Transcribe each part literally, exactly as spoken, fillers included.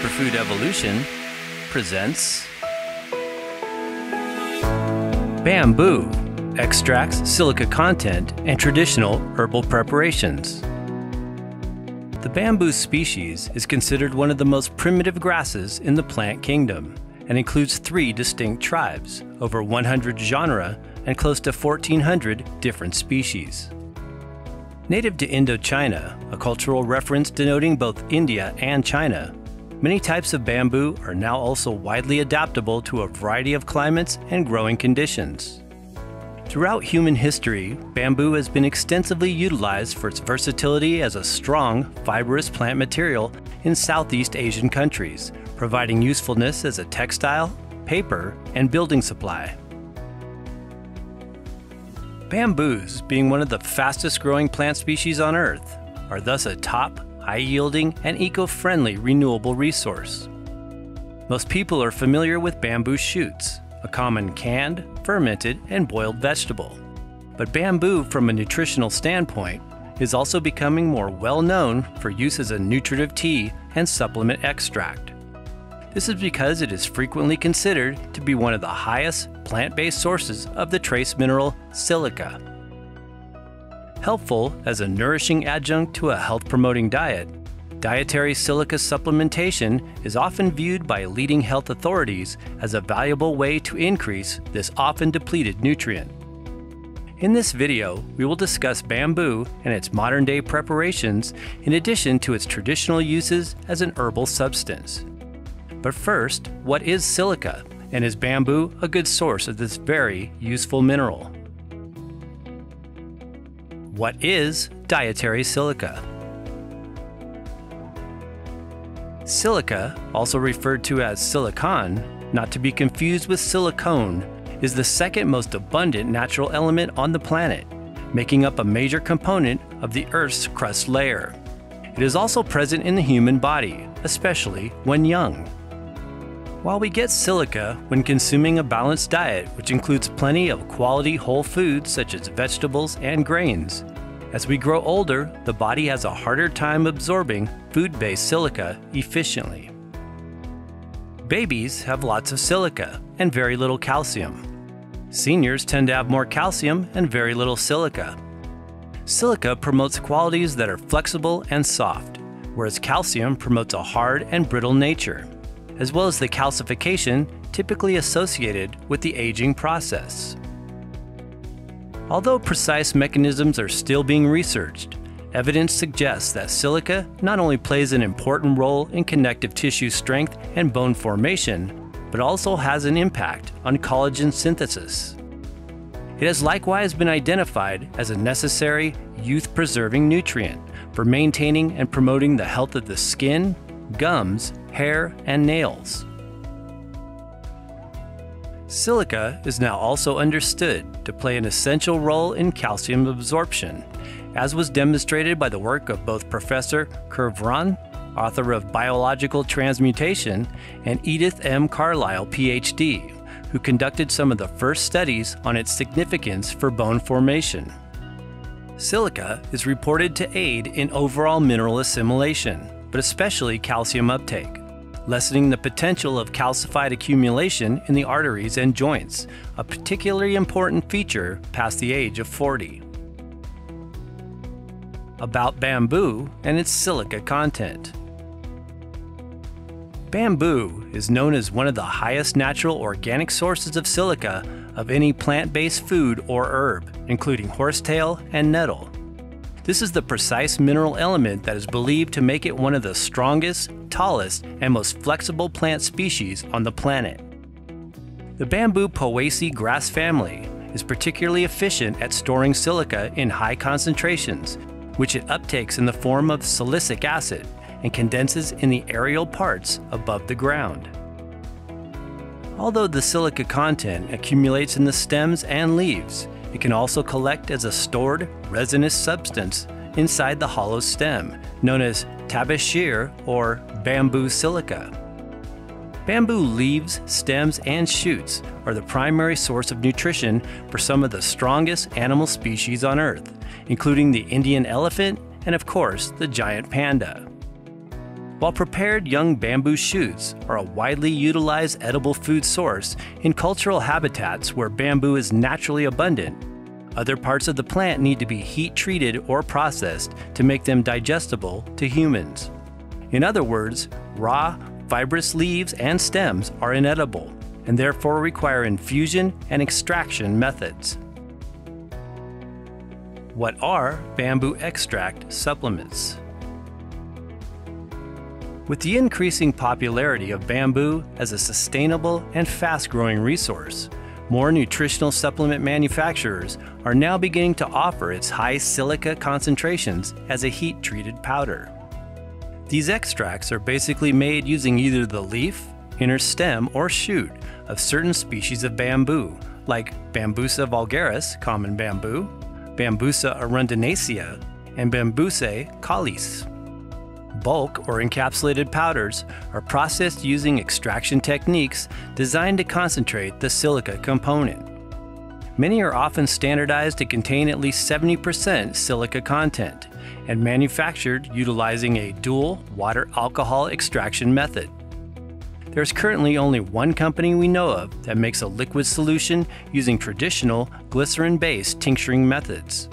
Superfood Evolution presents Bamboo, extracts, silica content, and traditional herbal preparations. The bamboo species is considered one of the most primitive grasses in the plant kingdom and includes three distinct tribes, over one hundred genera, and close to fourteen hundred different species. Native to Indochina, a cultural reference denoting both India and China, many types of bamboo are now also widely adaptable to a variety of climates and growing conditions. Throughout human history, bamboo has been extensively utilized for its versatility as a strong, fibrous plant material in Southeast Asian countries, providing usefulness as a textile, paper, and building supply. Bamboos, being one of the fastest-growing plant species on Earth, are thus a top, high-yielding, and eco-friendly renewable resource. Most people are familiar with bamboo shoots, a common canned, fermented, and boiled vegetable. But bamboo, from a nutritional standpoint, is also becoming more well-known for use as a nutritive tea and supplement extract. This is because it is frequently considered to be one of the highest plant-based sources of the trace mineral silica. Helpful as a nourishing adjunct to a health-promoting diet, dietary silica supplementation is often viewed by leading health authorities as a valuable way to increase this often depleted nutrient. In this video, we will discuss bamboo and its modern-day preparations in addition to its traditional uses as an herbal substance. But first, what is silica, and is bamboo a good source of this very useful mineral? What is dietary silica? Silica, also referred to as silicon, not to be confused with silicone, is the second most abundant natural element on the planet, making up a major component of the Earth's crust layer. It is also present in the human body, especially when young. While we get silica when consuming a balanced diet, which includes plenty of quality whole foods such as vegetables and grains, as we grow older, the body has a harder time absorbing food-based silica efficiently. Babies have lots of silica and very little calcium. Seniors tend to have more calcium and very little silica. Silica promotes qualities that are flexible and soft, whereas calcium promotes a hard and brittle nature, as well as the calcification typically associated with the aging process. Although precise mechanisms are still being researched, evidence suggests that silica not only plays an important role in connective tissue strength and bone formation, but also has an impact on collagen synthesis. It has likewise been identified as a necessary youth-preserving nutrient for maintaining and promoting the health of the skin, gums, hair, and nails. Silica is now also understood to play an essential role in calcium absorption, as was demonstrated by the work of both Professor Kervran, author of Biological Transmutation, and Edith M. Carlyle, P H D, who conducted some of the first studies on its significance for bone formation. Silica is reported to aid in overall mineral assimilation, but especially calcium uptake, lessening the potential of calcified accumulation in the arteries and joints, a particularly important feature past the age of forty. About bamboo and its silica content. Bamboo is known as one of the highest natural organic sources of silica of any plant-based food or herb, including horsetail and nettle. This is the precise mineral element that is believed to make it one of the strongest, tallest, and most flexible plant species on the planet. The bamboo poaceae grass family is particularly efficient at storing silica in high concentrations, which it uptakes in the form of silicic acid and condenses in the aerial parts above the ground. Although the silica content accumulates in the stems and leaves, it can also collect as a stored, resinous substance inside the hollow stem, known as tabashir or bamboo silica. Bamboo leaves, stems, and shoots are the primary source of nutrition for some of the strongest animal species on Earth, including the Indian elephant and, of course, the giant panda. While prepared young bamboo shoots are a widely utilized edible food source in cultural habitats where bamboo is naturally abundant, other parts of the plant need to be heat-treated or processed to make them digestible to humans. In other words, raw, fibrous leaves and stems are inedible and therefore require infusion and extraction methods. What are bamboo extract supplements? With the increasing popularity of bamboo as a sustainable and fast-growing resource, more nutritional supplement manufacturers are now beginning to offer its high silica concentrations as a heat-treated powder. These extracts are basically made using either the leaf, inner stem, or shoot of certain species of bamboo, like Bambusa vulgaris, common bamboo, Bambusa arundinacea, and Bambuseae callis. Bulk or encapsulated powders are processed using extraction techniques designed to concentrate the silica component. Many are often standardized to contain at least seventy percent silica content and manufactured utilizing a dual water-alcohol extraction method. There's currently only one company we know of that makes a liquid solution using traditional glycerin-based tincturing methods.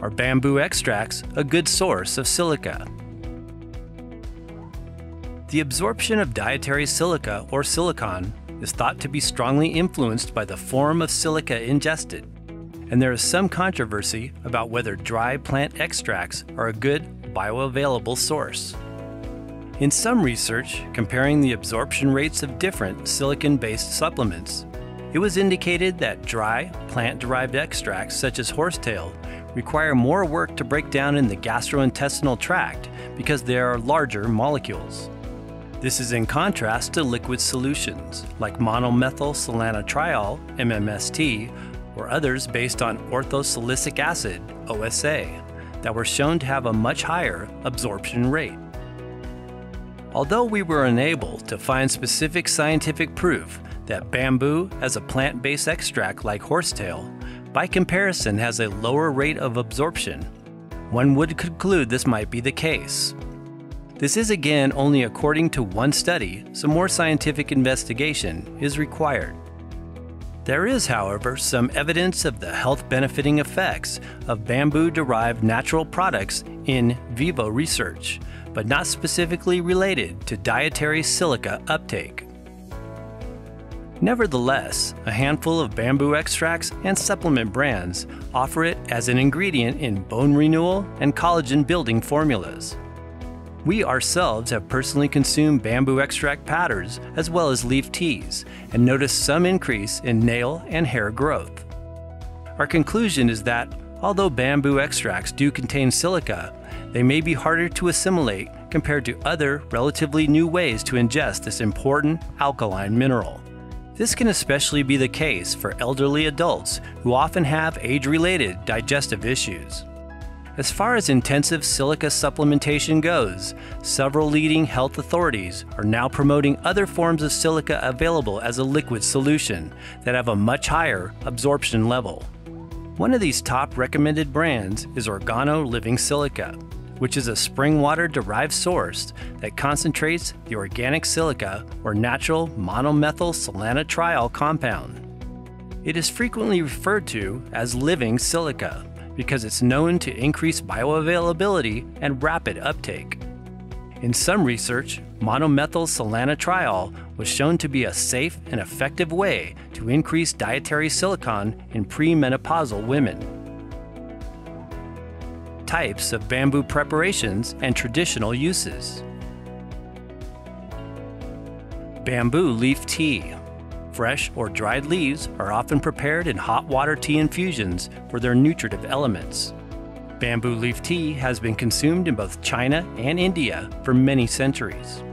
Are bamboo extracts a good source of silica? The absorption of dietary silica or silicon is thought to be strongly influenced by the form of silica ingested, and there is some controversy about whether dry plant extracts are a good bioavailable source. In some research comparing the absorption rates of different silicon-based supplements, it was indicated that dry, plant-derived extracts such as horsetail require more work to break down in the gastrointestinal tract because they are larger molecules. This is in contrast to liquid solutions like monomethylsilanetriol, M M S T, or others based on orthosilicic acid, O S A, that were shown to have a much higher absorption rate. Although we were unable to find specific scientific proof that bamboo as a plant-based extract like horsetail, by comparison, has a lower rate of absorption, one would conclude this might be the case. This is again only according to one study, so more scientific investigation is required. There is, however, some evidence of the health-benefiting effects of bamboo-derived natural products in vivo research, but not specifically related to dietary silica uptake. Nevertheless, a handful of bamboo extracts and supplement brands offer it as an ingredient in bone renewal and collagen building formulas. We ourselves have personally consumed bamboo extract powders as well as leaf teas and noticed some increase in nail and hair growth. Our conclusion is that although bamboo extracts do contain silica, they may be harder to assimilate compared to other relatively new ways to ingest this important alkaline mineral. This can especially be the case for elderly adults who often have age-related digestive issues. As far as intensive silica supplementation goes, several leading health authorities are now promoting other forms of silica available as a liquid solution that have a much higher absorption level. One of these top recommended brands is Orgono Living Silica, which is a spring water-derived source that concentrates the organic silica or natural monomethylsilanetriol compound. It is frequently referred to as living silica because it's known to increase bioavailability and rapid uptake. In some research, monomethylsilanetriol was shown to be a safe and effective way to increase dietary silicon in premenopausal women. Types of bamboo preparations and traditional uses. Bamboo leaf tea. Fresh or dried leaves are often prepared in hot water tea infusions for their nutritive elements. Bamboo leaf tea has been consumed in both China and India for many centuries.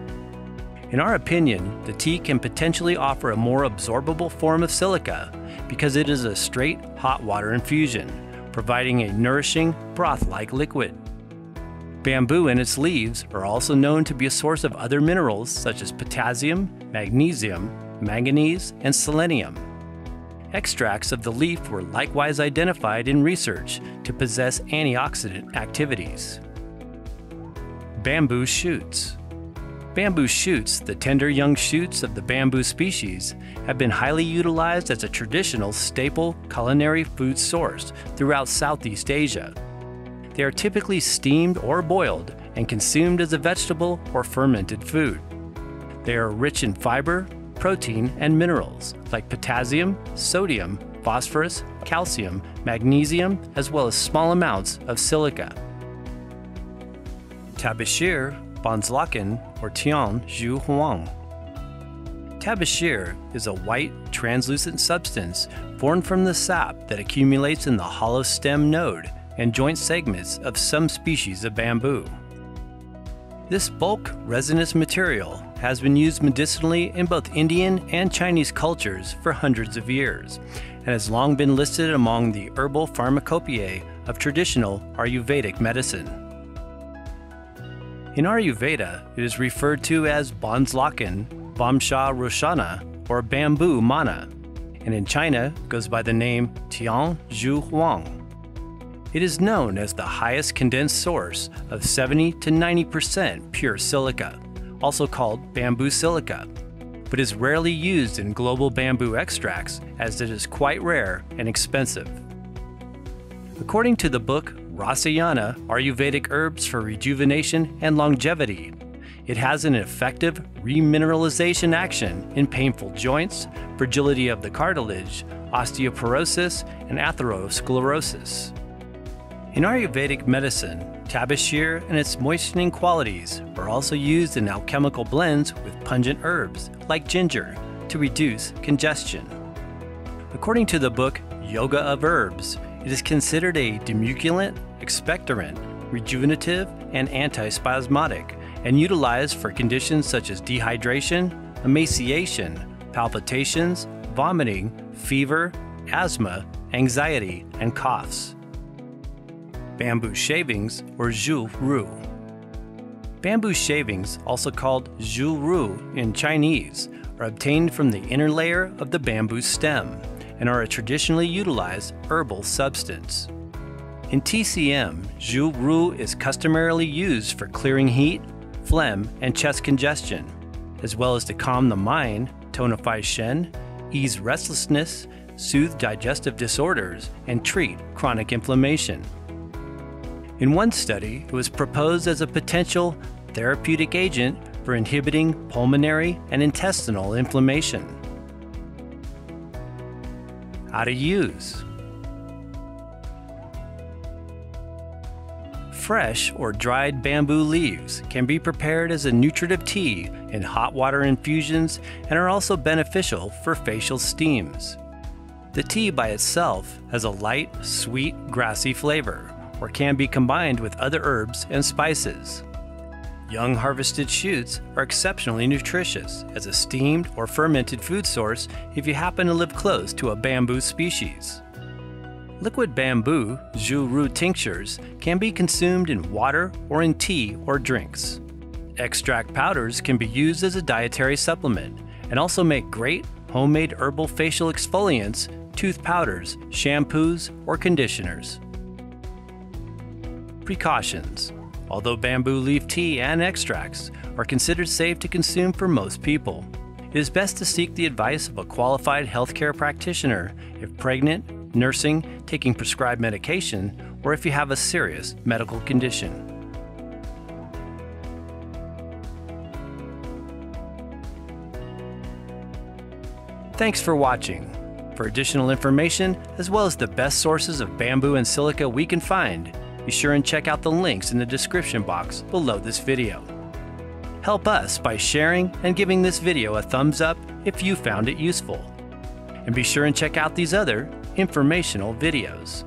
In our opinion, the tea can potentially offer a more absorbable form of silica because it is a straight hot water infusion, providing a nourishing, broth-like liquid. Bamboo and its leaves are also known to be a source of other minerals such as potassium, magnesium, manganese, and selenium. Extracts of the leaf were likewise identified in research to possess antioxidant activities. Bamboo shoots. Bamboo shoots, the tender young shoots of the bamboo species, have been highly utilized as a traditional staple culinary food source throughout Southeast Asia. They are typically steamed or boiled and consumed as a vegetable or fermented food. They are rich in fiber, protein, and minerals like potassium, sodium, phosphorus, calcium, magnesium, as well as small amounts of silica. Tabashir, Banslaken, or Tian Zhu Huang. Tabashir is a white, translucent substance formed from the sap that accumulates in the hollow stem node and joint segments of some species of bamboo. This bulk resinous material has been used medicinally in both Indian and Chinese cultures for hundreds of years, and has long been listed among the herbal pharmacopoeia of traditional Ayurvedic medicine. In Ayurveda, it is referred to as Banslaken, Bamsha Roshana, or Bamboo Mana, and in China goes by the name Tian Zhu Huang. It is known as the highest condensed source of seventy to ninety percent pure silica, also called bamboo silica, but is rarely used in global bamboo extracts as it is quite rare and expensive. According to the book Rasayana, Ayurvedic Herbs for Rejuvenation and Longevity, it has an effective remineralization action in painful joints, fragility of the cartilage, osteoporosis, and atherosclerosis. In Ayurvedic medicine, tabashir and its moistening qualities are also used in alchemical blends with pungent herbs, like ginger, to reduce congestion. According to the book Yoga of Herbs, it is considered a demuculant, expectorant, rejuvenative, and antispasmodic, and utilized for conditions such as dehydration, emaciation, palpitations, vomiting, fever, asthma, anxiety, and coughs. Bamboo shavings, or Zhu Ru. Bamboo shavings, also called Zhu Ru in Chinese, are obtained from the inner layer of the bamboo stem and are a traditionally utilized herbal substance. In T C M, Zhu Ru is customarily used for clearing heat, phlegm, and chest congestion, as well as to calm the mind, tonify Shen, ease restlessness, soothe digestive disorders, and treat chronic inflammation. In one study, it was proposed as a potential therapeutic agent for inhibiting pulmonary and intestinal inflammation. How to use. Fresh or dried bamboo leaves can be prepared as a nutritive tea in hot water infusions and are also beneficial for facial steams. The tea by itself has a light, sweet, grassy flavor, or can be combined with other herbs and spices. Young harvested shoots are exceptionally nutritious as a steamed or fermented food source if you happen to live close to a bamboo species. Liquid bamboo, Zhu Ru tinctures, can be consumed in water or in tea or drinks. Extract powders can be used as a dietary supplement and also make great homemade herbal facial exfoliants, tooth powders, shampoos, or conditioners. Precautions. Although bamboo leaf tea and extracts are considered safe to consume for most people, it is best to seek the advice of a qualified healthcare practitioner if pregnant, nursing, taking prescribed medication, or if you have a serious medical condition. Thanks for watching. For additional information, as well as the best sources of bamboo and silica we can find, be sure and check out the links in the description box below this video. Help us by sharing and giving this video a thumbs up if you found it useful. And be sure and check out these other informational videos.